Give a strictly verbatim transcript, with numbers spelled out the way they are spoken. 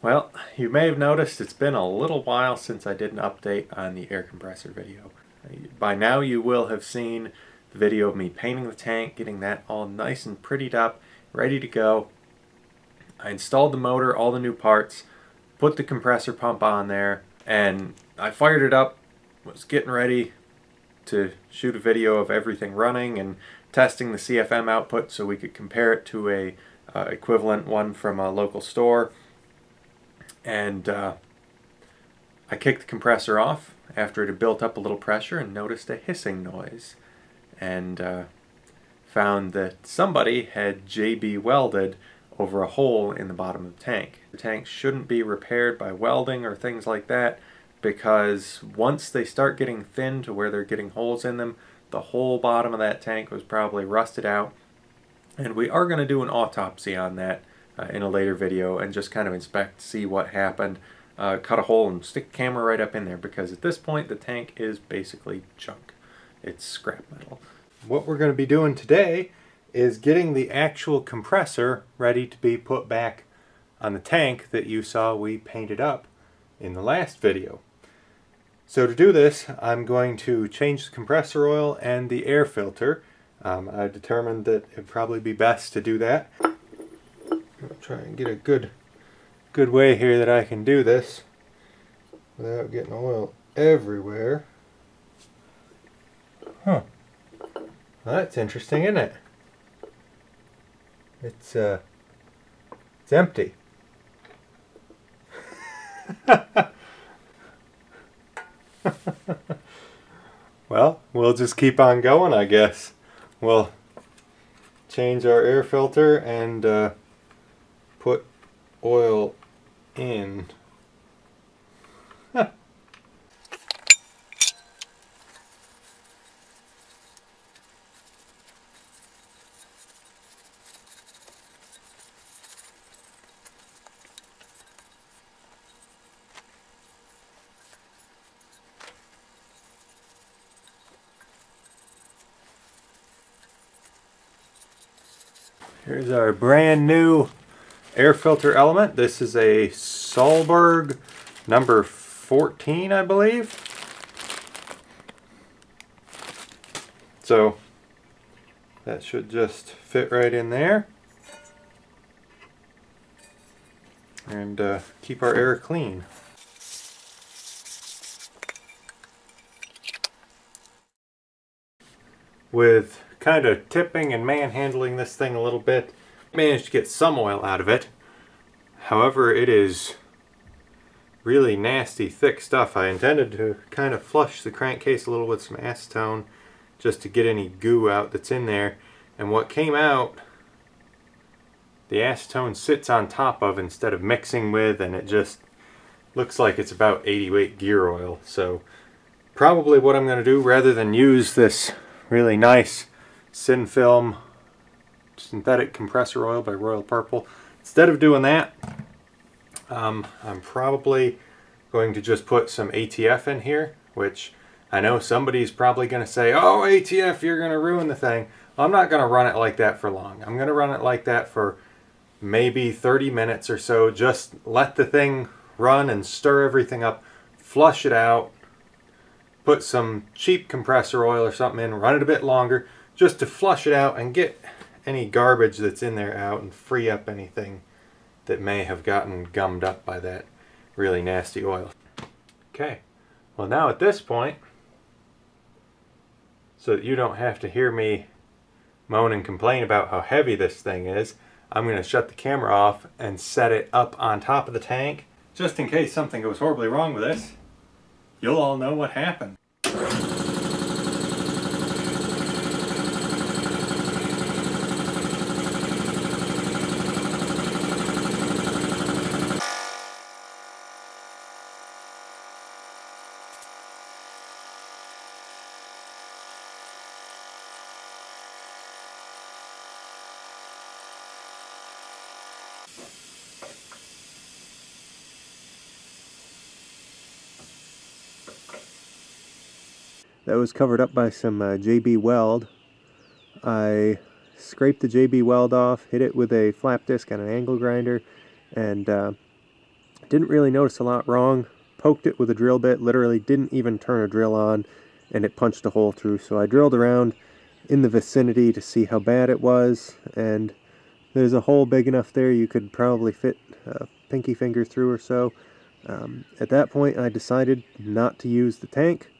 Well, you may have noticed it's been a little while since I did an update on the air compressor video. By now you will have seen the video of me painting the tank, getting that all nice and prettied up, ready to go. I installed the motor, all the new parts, put the compressor pump on there, and I fired it up, was getting ready to shoot a video of everything running and testing the C F M output so we could compare it to a uh, equivalent one from a local store. And uh, I kicked the compressor off after it had built up a little pressure and noticed a hissing noise, and uh, found that somebody had J B welded over a hole in the bottom of the tank. The tanks shouldn't be repaired by welding or things like that, because once they start getting thin to where they're getting holes in them, the whole bottom of that tank was probably rusted out, and we are going to do an autopsy on that Uh, in a later video and just kind of inspect, see what happened, uh, cut a hole and stick the camera right up in there, because at this point the tank is basically junk. It's scrap metal. What we're going to be doing today is getting the actual compressor ready to be put back on the tank that you saw we painted up in the last video. So to do this, I'm going to change the compressor oil and the air filter. Um, I determined that it'd probably be best to do that. I'll try and get a good good way here that I can do this without getting oil everywhere. Huh. Well, that's interesting, isn't it? It's uh it's empty. Well, we'll just keep on going, I guess. We'll change our air filter and uh put oil in. Huh. Here's our brand new air filter element. This is a Solberg number fourteen, I believe. So that should just fit right in there and uh, keep our air clean. With kind of tipping and manhandling this thing a little bit, managed to get some oil out of it. However, it is really nasty, thick stuff. I intended to kind of flush the crankcase a little with some acetone just to get any goo out that's in there, and what came out the acetone sits on top of instead of mixing with, and it just looks like it's about eighty weight gear oil. So probably what I'm going to do, rather than use this really nice Synfilm synthetic compressor oil by Royal Purple, instead of doing that, um, I'm probably going to just put some A T F in here, which I know somebody's probably going to say, oh, A T F, you're going to ruin the thing. Well, I'm not going to run it like that for long. I'm going to run it like that for maybe thirty minutes or so. Just let the thing run and stir everything up, flush it out, put some cheap compressor oil or something in, run it a bit longer just to flush it out and get any garbage that's in there out and free up anything that may have gotten gummed up by that really nasty oil. Okay, well now at this point, so that you don't have to hear me moan and complain about how heavy this thing is, I'm going to shut the camera off and set it up on top of the tank, just in case something goes horribly wrong with this. You'll all know what happened. That was covered up by some uh, J B Weld. I scraped the J B Weld off, hit it with a flap disc and an angle grinder, and uh, Didn't really notice a lot wrong. Poked it with a drill bit, literally didn't even turn a drill on, and it punched a hole through. So I drilled around in the vicinity to see how bad it was, and there's a hole big enough there you could probably fit a pinky finger through or so. Um, at that point I decided not to use the tank.